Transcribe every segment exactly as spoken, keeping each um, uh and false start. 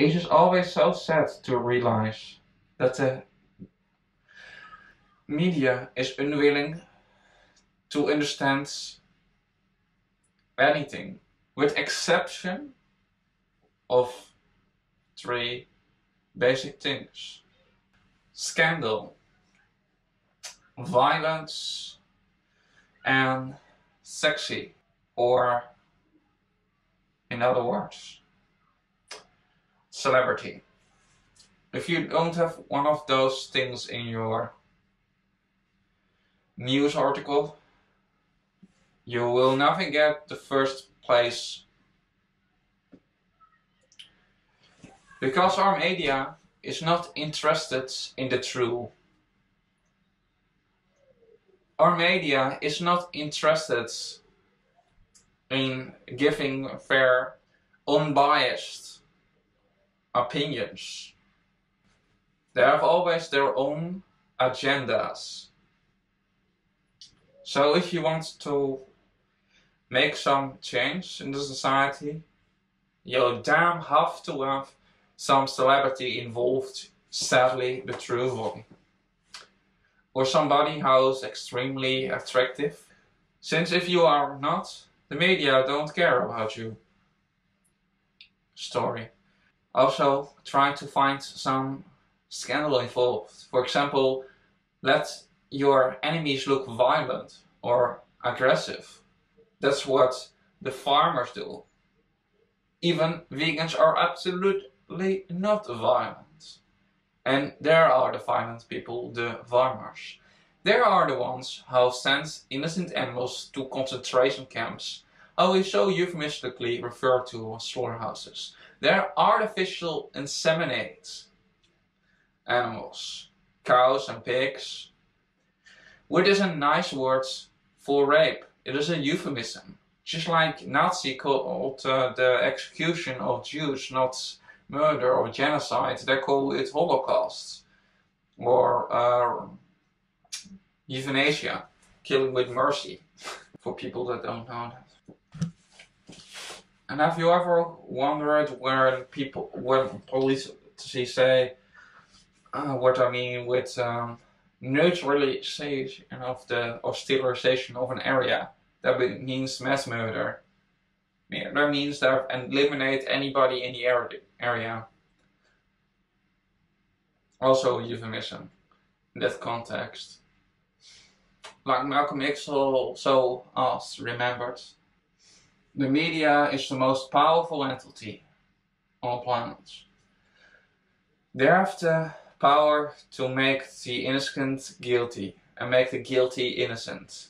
It is always so sad to realize that the media is unwilling to understand anything, with exception of three basic things: scandal, violence, and sexy, or in other words, celebrity. If you don't have one of those things in your news article, you will never get the first place, because our media is not interested in the true. Our media is not interested in giving fair, unbiased opinions. They have always their own agendas. So if you want to make some change in the society, you damn have to have some celebrity involved, sadly, but truthfully. Or somebody who's extremely attractive. Since if you are not, the media don't care about you. Story. Also, try to find some scandal involved. For example, let your enemies look violent or aggressive. That's what the farmers do. Even vegans are absolutely not violent. And there are the violent people, the farmers. They are the ones who send innocent animals to concentration camps, who we so euphemistically refer to as slaughterhouses. They are artificial inseminated animals, cows and pigs, which is a nice word for rape. It is a euphemism. Just like Nazi called uh, the execution of Jews not murder or genocide, they call it Holocaust. Or uh, euthanasia, killing with mercy, for people that don't know that. And have you ever wondered when people, when police say, uh, what I mean with um, neutralization of the of sterilization of an area? That means mass murder. That means that eliminate anybody in the area. Also a euphemism in that context. Like Malcolm X also asked, remembered, the media is the most powerful entity on planet. They have the power to make the innocent guilty and make the guilty innocent.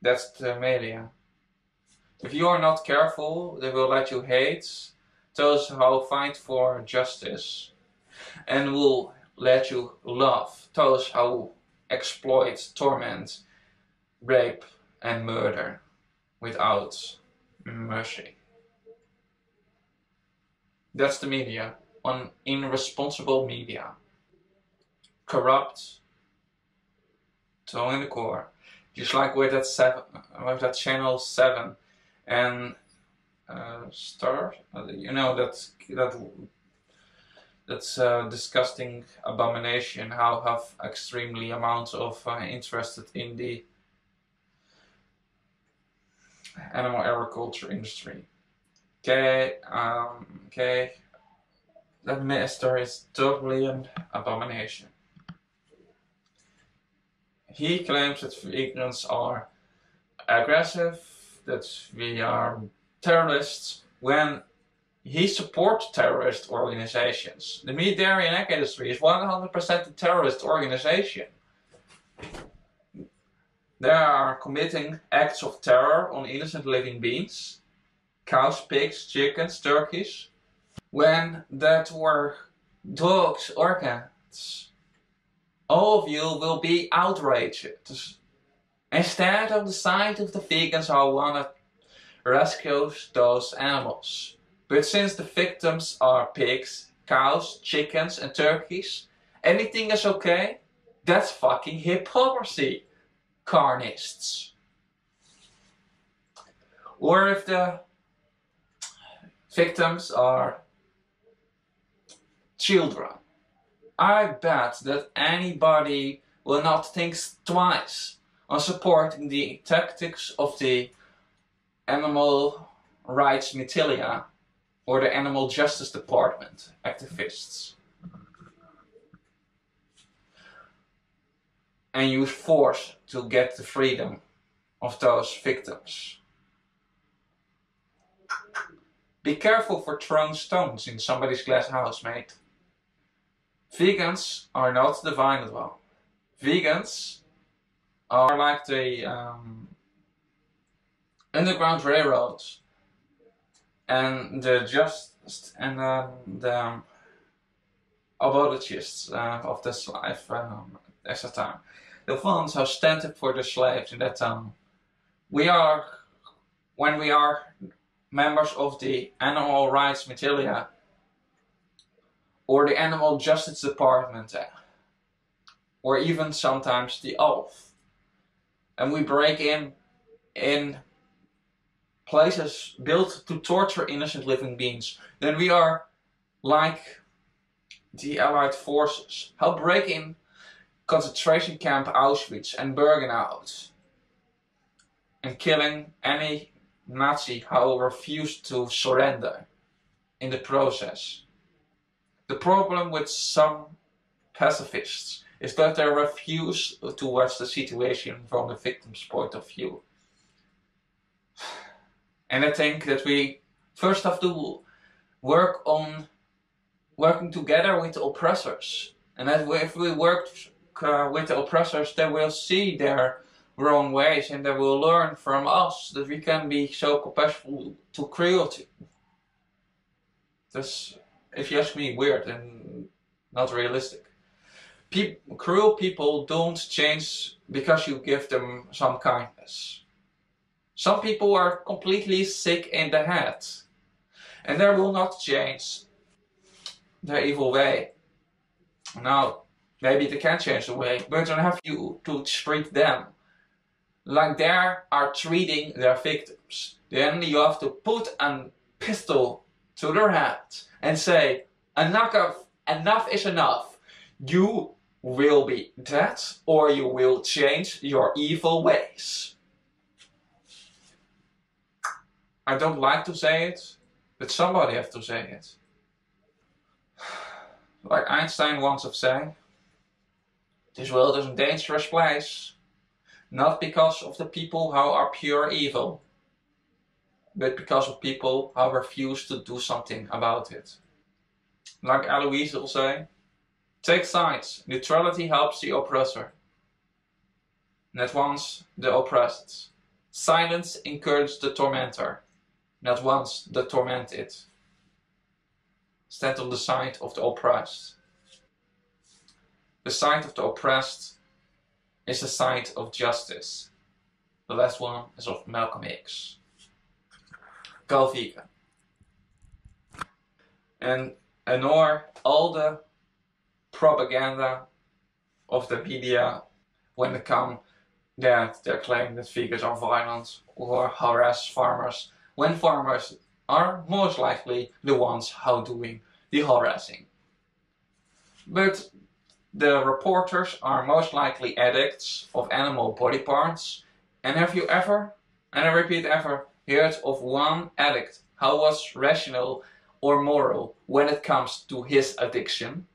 That's the media. If you are not careful, they will let you hate those who fight for justice, and will let you love those who exploit, torment, rape and murder without mercy. That's the media, on irresponsible media. Corrupt, toe in the core, just like with that seven, with that channel seven, and uh, Star. You know that that that's uh, disgusting abomination. How have extremely amounts of uh, interested in the animal agriculture industry. Okay, um, okay, that minister is totally an abomination. He claims that vegans are aggressive, that we are terrorists, when he supports terrorist organizations. The meat, dairy and egg industry is one hundred percent a terrorist organization. They are committing acts of terror on innocent living beings, cows, pigs, chickens, turkeys, when that were dogs, organs. All of you will be outraged. Instead of the side of the vegans who want to rescue those animals. But since the victims are pigs, cows, chickens and turkeys, anything is okay? That's fucking hypocrisy, carnists. Or if the victims are children. I bet that anybody will not think twice on supporting the tactics of the animal rights militia or the Animal Justice Department activists, and use force to get the freedom of those victims. Be careful for throwing stones in somebody's glass house, mate. Vegans are not divided well. Vegans are like the um, Underground Railroads and the just and uh, the abolitionists uh, of this life um, at that time. The ones who stand up for the slaves in that time. We are, when we are members of the animal rights militia or the Animal Justice Department, or even sometimes the A L F, and we break in in places built to torture innocent living beings, then we are like the Allied forces. How break in concentration camp Auschwitz and Bergen out and killing any Nazi who refused to surrender in the process. The problem with some pacifists is that they refuse to watch the situation from the victim's point of view. And I think that we first have to work on working together with the oppressors. And that if we work uh, with the oppressors, they will see their wrong ways and they will learn from us that we can be so compassionate to cruelty. That's, if you ask me, weird and not realistic. Pe cruel people don't change because you give them some kindness. Some people are completely sick in the head and they will not change their evil way. Now, maybe they can change the way, but then have you to treat them like they are treating their victims. Then you have to put a pistol to their head and say, enough, of, enough is enough. You will be dead or you will change your evil ways. I don't like to say it, but somebody has to say it. Like Einstein once have said, this world is a dangerous place. Not because of the people who are pure evil, but because of people who refuse to do something about it. Like Elie Wiesel say, take sides, neutrality helps the oppressor, not once the oppressed. Silence encourages the tormentor, not once the tormented. Stand on the side of the oppressed. The side of the oppressed is the side of justice. The last one is of Malcolm X. Go vegan. And ignore all the propaganda of the media when they come that they claim that vegans are violent or harass farmers, when farmers are most likely the ones who doing the harassing. But the reporters are most likely addicts of animal body parts. And have you ever, and I repeat ever, heard of one addict who was rational or moral when it comes to his addiction?